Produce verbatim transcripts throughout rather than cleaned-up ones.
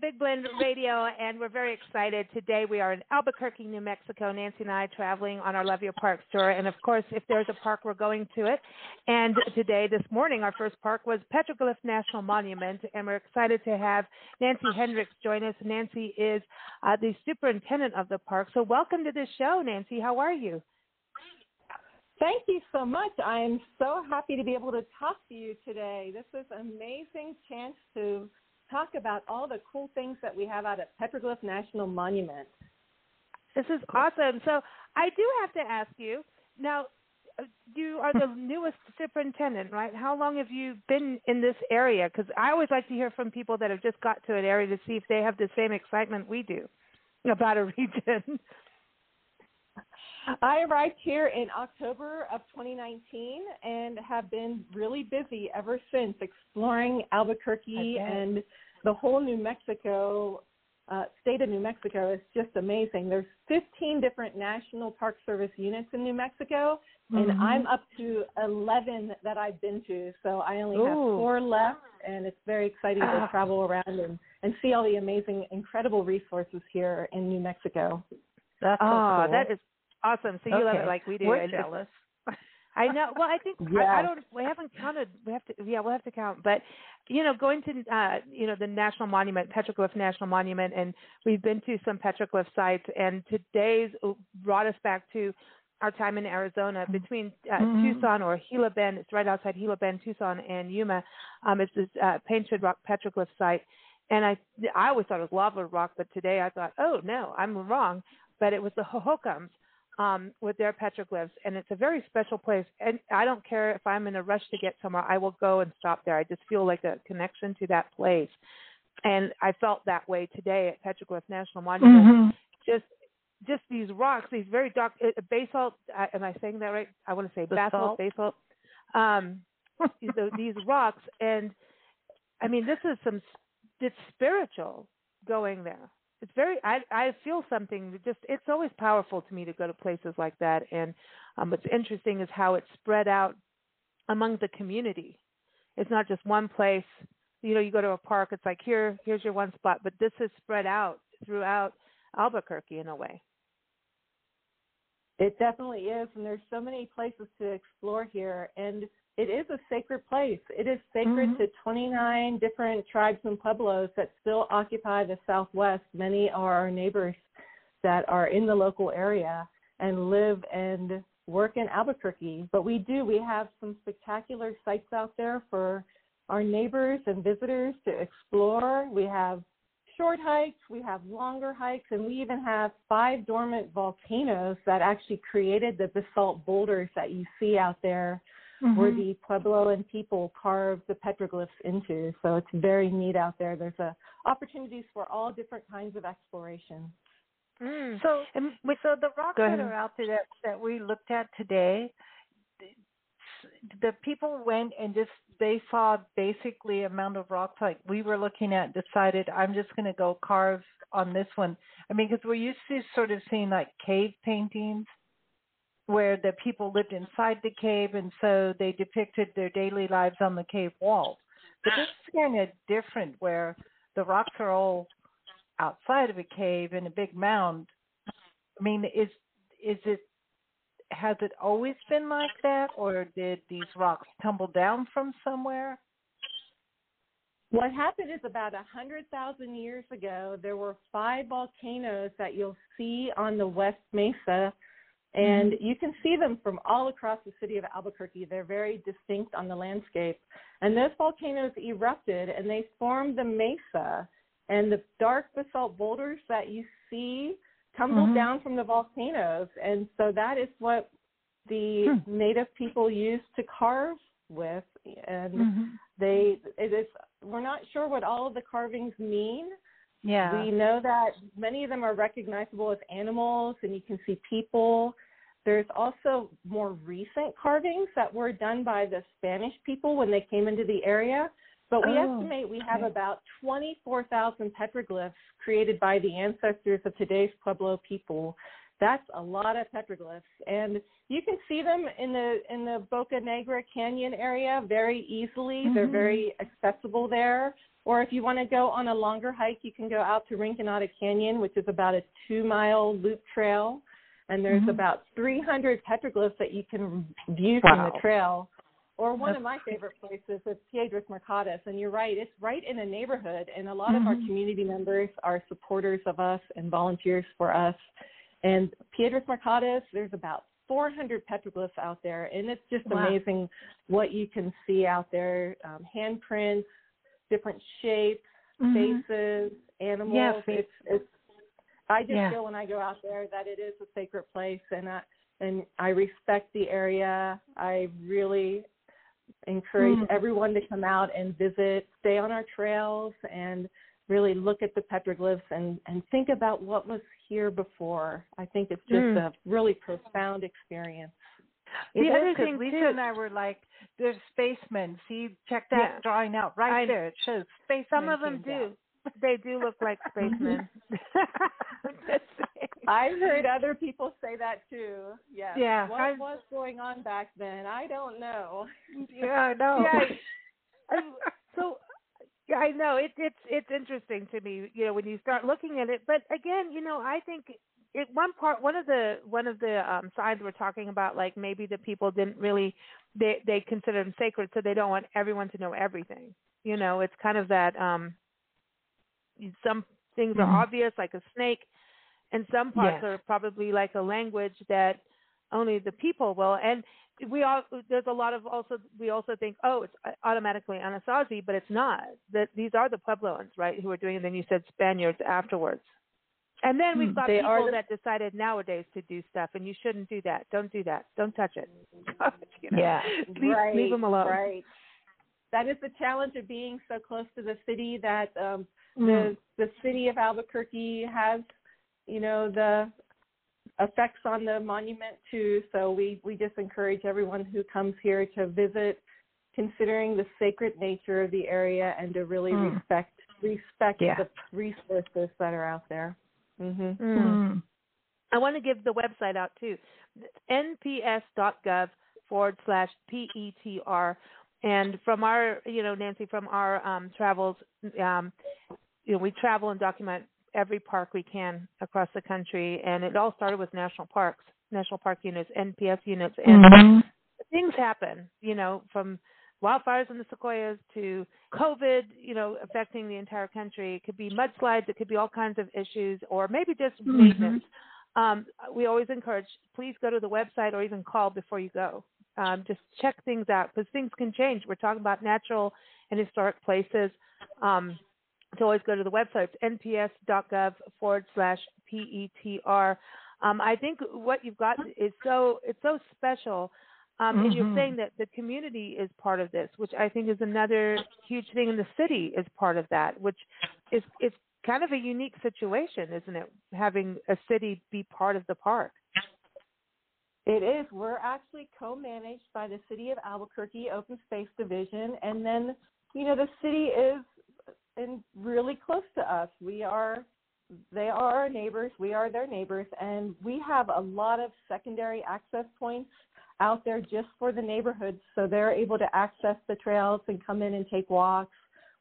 Big Blend Radio, and we're very excited. Today we are in Albuquerque, New Mexico. Nancy and I traveling on our Love Your Parks tour. And, of course, if there's a park, we're going to it. And today, this morning, our first park was Petroglyph National Monument, and we're excited to have Nancy Hendricks join us. Nancy is uh, the superintendent of the park. So welcome to the show, Nancy. How are you? Thank you so much. I am so happy to be able to talk to you today. This is an amazing chance to talk about all the cool things that we have out at Petroglyph National Monument. This is awesome. So I do have to ask you, now you are the newest superintendent, right? How long have you been in this area? Because I always like to hear from people that have just got to an area to see if they have the same excitement we do about a region. I arrived here in October of twenty nineteen and have been really busy ever since, exploring Albuquerque and the whole New Mexico, uh, state of New Mexico. Is just amazing. There's fifteen different National Park Service units in New Mexico, mm-hmm. and I'm up to eleven that I've been to, so I only Ooh. have four left, and it's very exciting ah. to travel around and, and see all the amazing, incredible resources here in New Mexico. That's so oh, cool. that is awesome. So you okay. love it like we do. We're and jealous. I know. Well, I think yes. I, I don't. We haven't counted. We have to. Yeah, we'll have to count. But you know, going to uh, you know the national monument, Petroglyph National Monument, and we've been to some petroglyph sites. And today's brought us back to our time in Arizona between uh, mm. Tucson or Gila Bend. It's right outside Gila Bend, Tucson, and Yuma. Um, it's this uh, Painted Rock petroglyph site. And I, I always thought it was lava rock, but today I thought, oh no, I'm wrong. But it was the Hohokams um, with their petroglyphs, and it's a very special place. And I don't care if I'm in a rush to get somewhere, I will go and stop there. I just feel like a connection to that place. And I felt that way today at Petroglyph National Monument. Mm-hmm. Just just these rocks, these very dark, uh, basalt, uh, am I saying that right? I want to say basalt, basalt. Um, so these rocks, and I mean, this is some, it's spiritual going there. It's very, I, I feel something just, it's always powerful to me to go to places like that. And um, what's interesting is how it's spread out among the community. It's not just one place, you know, you go to a park, it's like, here, here's your one spot, but this is spread out throughout Albuquerque in a way. It definitely is. And there's so many places to explore here. And it is a sacred place. It is sacred mm-hmm. to twenty-nine different tribes and pueblos that still occupy the Southwest. Many are our neighbors that are in the local area and live and work in Albuquerque. But we do. We have some spectacular sites out there for our neighbors and visitors to explore. We have short hikes. We have longer hikes. And we even have five dormant volcanoes that actually created the basalt boulders that you see out there. Mm-hmm. Where the Puebloan people carved the petroglyphs into. So it's very neat out there. There's a, opportunities for all different kinds of exploration. Mm. So, and we, so the rocks that are out there that, that we looked at today, the, the people went and just, they saw basically amount of rocks like we were looking at, decided I'm just going to go carve on this one. I mean, because we're used to sort of seeing like cave paintings where the people lived inside the cave, and so they depicted their daily lives on the cave walls. But this is kind of different, where the rocks are all outside of a cave in a big mound. I mean, is is it has it always been like that, or did these rocks tumble down from somewhere? What happened is about one hundred thousand years ago, there were five volcanoes that you'll see on the West Mesa. And you can see them from all across the city of Albuquerque. They're very distinct on the landscape. And those volcanoes erupted, and they formed the mesa. And the dark basalt boulders that you see tumbled mm-hmm. down from the volcanoes. And so that is what the hmm. native people used to carve with. And mm-hmm. they, it is, we're not sure what all of the carvings mean. Yeah, we know that many of them are recognizable as animals, and you can see people. There's also more recent carvings that were done by the Spanish people when they came into the area. But we oh, estimate we have okay. about twenty-four thousand petroglyphs created by the ancestors of today's Pueblo people. That's a lot of petroglyphs. And you can see them in the in the Boca Negra Canyon area very easily. Mm-hmm. They're very accessible there. Or if you want to go on a longer hike, you can go out to Rinconata Canyon, which is about a two-mile loop trail. And there's mm-hmm. about three hundred petroglyphs that you can view wow. from the trail. Or one That's of my favorite places is Piedras Mercatus. And you're right, it's right in a neighborhood. And a lot mm-hmm. of our community members are supporters of us and volunteers for us. And Piedras Mercatus, there's about four hundred petroglyphs out there. And it's just wow. amazing what you can see out there, um, handprints, different shapes, mm-hmm. faces, animals. Yeah, face. it's, it's, I just yeah. feel when I go out there that it is a sacred place, and I, and I respect the area. I really encourage mm-hmm. everyone to come out and visit, stay on our trails, and really look at the petroglyphs and, and think about what was here before. I think it's just mm. a really profound experience. The it other is, thing, Lisa and I were like, there's spacemen. See, check that yeah. drawing out right I, there. It shows spacemen. Some of them do. Down. They do look like spacemen. I've heard other people say that, too. Yes. Yeah. What I've, was going on back then? I don't know. Yeah, I know. Yeah. So, yeah, I know. It, it's, it's interesting to me, you know, when you start looking at it. But, again, you know, I think... It, one part, one of the one of the um, sides we're talking about, like maybe the people didn't really, they they consider them sacred, so they don't want everyone to know everything. You know, it's kind of that um, some things mm-hmm. are obvious, like a snake, and some parts yes. are probably like a language that only the people will. And we all there's a lot of also we also think, oh, it's automatically Anasazi, but it's not. That these are the Puebloans, right, who are doing it. Then you said Spaniards afterwards. And then we've got they people are the, that decided nowadays to do stuff, and you shouldn't do that. Don't do that. Don't touch it. You know? Yeah, leave, right, leave them alone. Right. That is the challenge of being so close to the city that um, mm. the the city of Albuquerque has, you know, the effects on the monument too. So we, we just encourage everyone who comes here to visit, considering the sacred nature of the area and to really mm. respect respect yeah. the resources that are out there. Mm-hmm. Mm-hmm. I want to give the website out too, nps.gov forward slash P E T R. And from our, you know, Nancy, from our um, travels, um, you know, we travel and document every park we can across the country. And it all started with national parks, national park units, N P S units. And mm-hmm. things happen, you know, from wildfires in the sequoias to COVID, you know, affecting the entire country. It could be mudslides. It could be all kinds of issues, or maybe just mm-hmm. maintenance. Um, we always encourage, please go to the website or even call before you go. Um, just check things out because things can change. We're talking about natural and historic places. Um, so always go to the website, nps.gov forward slash P E T R. Um, I think what you've got is so, it's so special. Um, mm-hmm. And you're saying that the community is part of this, which I think is another huge thing, and the city is part of that, which is it's kind of a unique situation, isn't it, having a city be part of the park? It is. We're actually co-managed by the City of Albuquerque Open Space Division, and then, you know, the city is in really close to us. We are They are our neighbors. We are their neighbors, and we have a lot of secondary access points out there just for the neighborhoods, so they're able to access the trails and come in and take walks,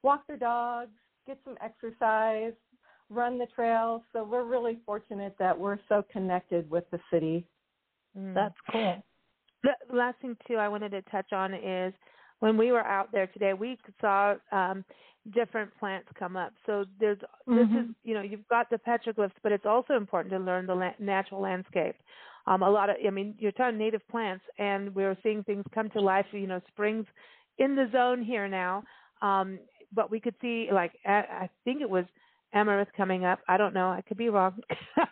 walk their dogs, get some exercise, run the trails. So we're really fortunate that we're so connected with the city. Mm. That's cool. The last thing, too, I wanted to touch on is when we were out there today, we saw um, different plants come up. So there's mm-hmm. this is, you know, you've got the petroglyphs, but it's also important to learn the la- natural landscape. Um, a lot of, I mean, you're talking native plants, and we're seeing things come to life. You know, spring's in the zone here now, um, but we could see, like, I think it was amaranth coming up. I don't know. I could be wrong.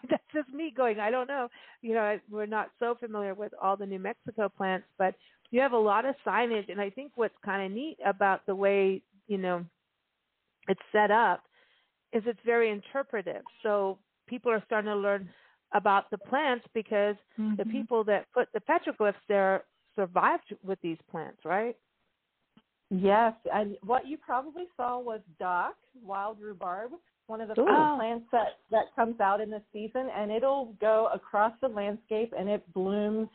That's just me going, I don't know. You know, I, we're not so familiar with all the New Mexico plants, but you have a lot of signage, and I think what's kind of neat about the way, you know, it's set up is it's very interpretive. So people are starting to learn about the plants because mm-hmm. the people that put the petroglyphs there survived with these plants, right? Yes, and what you probably saw was dock, wild rhubarb, one of the oh. plants that, that comes out in the season, and it'll go across the landscape, and it blooms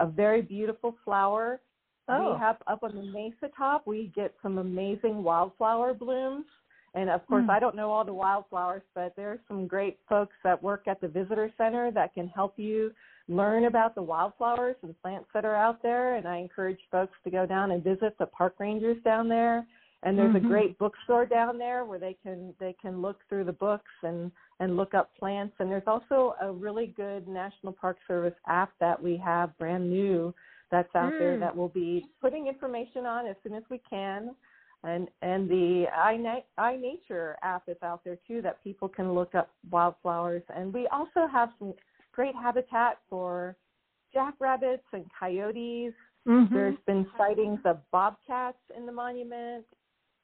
a very beautiful flower. Oh. We have up on the mesa top, we get some amazing wildflower blooms. And, of course, mm. I don't know all the wildflowers, but there are some great folks that work at the visitor center that can help you learn about the wildflowers and plants that are out there. And I encourage folks to go down and visit the park rangers down there. And there's mm-hmm. a great bookstore down there where they can they can look through the books and, and look up plants. And there's also a really good National Park Service app that we have brand new that's out mm. there that we'll be putting information on as soon as we can. And and the iNature app is out there, too, that people can look up wildflowers. And we also have some great habitat for jackrabbits and coyotes. Mm-hmm. There's been sightings of bobcats in the monument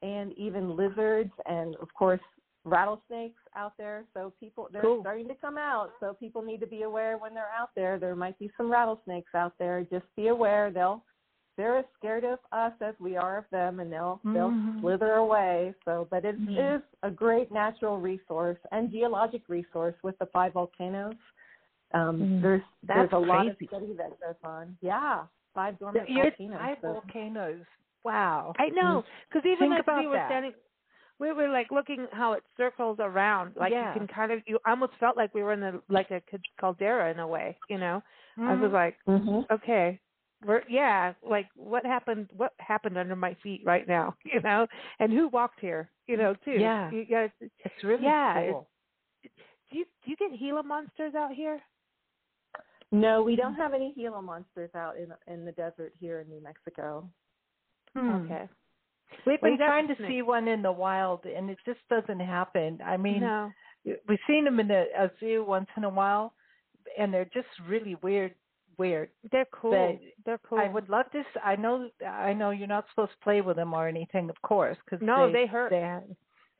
and even lizards and, of course, rattlesnakes out there. So people they're cool. starting to come out. So people need to be aware when they're out there. There might be some rattlesnakes out there. Just be aware. They'll They're as scared of us as we are of them, and they'll they'll mm-hmm. slither away. So, but it mm-hmm. is a great natural resource and geologic resource with the five volcanoes. Um, mm-hmm. There's That's there's a crazy. lot of study that goes on. Yeah, five dormant volcanoes. Five so. volcanoes. Wow. I know, because even Think as we were that. standing, we were like looking how it circles around. Like yeah. you can kind of, you almost felt like we were in the like a caldera in a way. You know, mm-hmm. I was like, mm-hmm. okay. We're, yeah, like what happened? What happened under my feet right now? You know, and who walked here? You know, too. Yeah, you guys, it's really yeah, cool. It's, do you do you get Gila monsters out here? No, we don't have any Gila monsters out in in the desert here in New Mexico. Hmm. Okay, we've been trying to see one in the wild, and it just doesn't happen. I mean, no. we've seen them in a, a zoo once in a while, and they're just really weird. Weird. They're cool. But They're cool. I would love to. I know. I know you're not supposed to play with them or anything, of course. Cause no, they, they hurt. They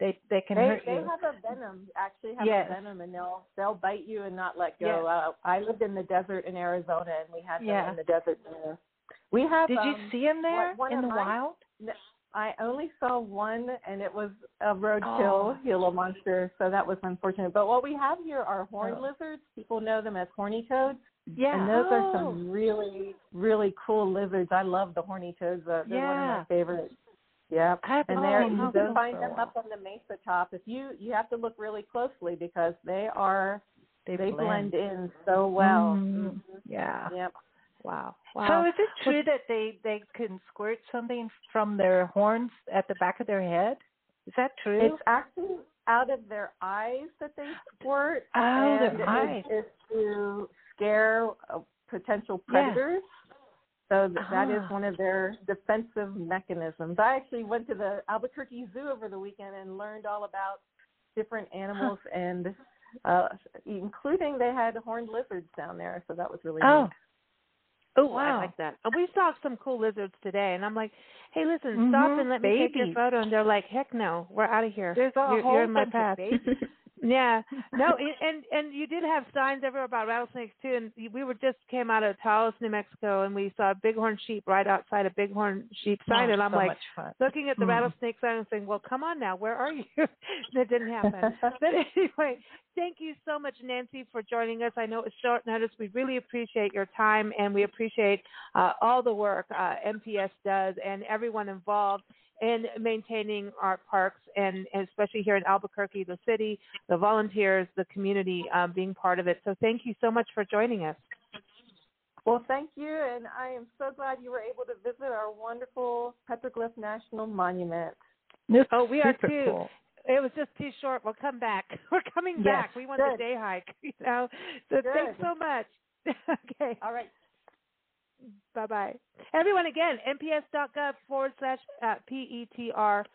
they, they can they, hurt they you. They have a venom. Actually, have yes. a venom, and they'll they'll bite you and not let go. Yes. Uh, I lived in the desert in Arizona, and we had them yeah. in the desert there. We have. Did um, you see them there one, one in the my, wild? I only saw one, and it was a roadkill oh. Gila monster, so that was unfortunate. But what we have here are horned oh. lizards. People know them as horny toads. Yeah, and those oh. are some really, really cool lizards. I love the horny toads. Uh, they're yeah. one of my favorites. Yeah, and they're, you can find them up on the mesa top. If you you have to look really closely because they are they, they blend. blend in so well. Mm-hmm. Mm-hmm. Yeah. Yep. Wow. Wow. So is it true well, that they they can squirt something from their horns at the back of their head? Is that true? It's actually out of their eyes that they squirt. Oh, and their eyes. It's to scare potential predators. Yeah. So th- ah. that is one of their defensive mechanisms. I actually went to the Albuquerque Zoo over the weekend and learned all about different animals, huh. and uh, including they had horned lizards down there. So that was really oh. neat. Oh, wow. I like that. We saw some cool lizards today, and I'm like, hey, listen, mm-hmm. stop and let babies. me take your photo. And they're like, heck no, we're out of here. There's a you're, whole you're in my path. yeah. No, and and you did have signs everywhere about rattlesnakes, too. And we were just came out of Taos, New Mexico, and we saw a bighorn sheep right outside a bighorn sheep sign. Oh, and I'm so like, looking at the mm-hmm. rattlesnake sign and saying, well, come on now, where are you? That didn't happen. But anyway, thank you so much, Nancy, for joining us. I know it's short notice. We really appreciate your time, and we appreciate uh, all the work uh, M P S does and everyone involved in maintaining our parks, and, and especially here in Albuquerque, the city, the volunteers, the community um, being part of it. So thank you so much for joining us. Well, thank you, and I am so glad you were able to visit our wonderful Petroglyph National Monument. Oh, we are, too. Cool. It was just too short. We'll come back. We're coming yes. back. We want Good. the day hike, you know. So Good. thanks so much. Okay. All right. Bye-bye. Everyone, again, N P S dot gov forward slash P E T R